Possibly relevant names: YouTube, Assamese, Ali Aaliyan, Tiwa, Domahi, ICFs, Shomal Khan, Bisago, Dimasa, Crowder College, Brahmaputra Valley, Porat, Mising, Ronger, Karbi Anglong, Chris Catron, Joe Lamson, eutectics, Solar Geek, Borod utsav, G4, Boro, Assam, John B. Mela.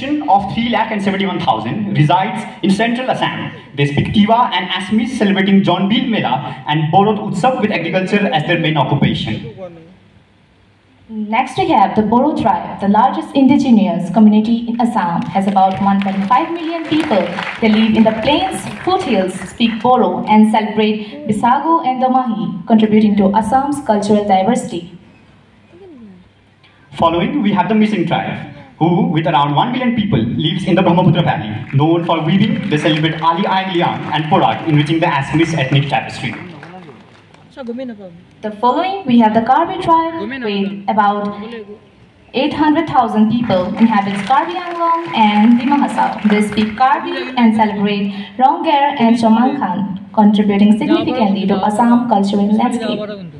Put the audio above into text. population of 371,000 resides in central Assam. They speak Tiwa and Assamese, celebrating John B. Mela and Borod utsav with agriculture as their main occupation. Next we have the Boro tribe, the largest indigenous community in Assam, has about 1.5 million people. They live in the plains, foothills, speak Boro and celebrate Bisago and Domahi, contributing to Assam's cultural diversity. Following, we have the Mising tribe, who with around 1 million people lives in the Brahmaputra Valley. Known for weaving, they celebrate Ali Aaliyan and Porat, enriching the Assamese ethnic tapestry. The following, we have the Karbi tribe with about 800,000 people, inhabits Karbi Anglong and Dimasa. They speak Karbi and celebrate Ronger and Shomal Khan, contributing significantly to Assam cultural landscape.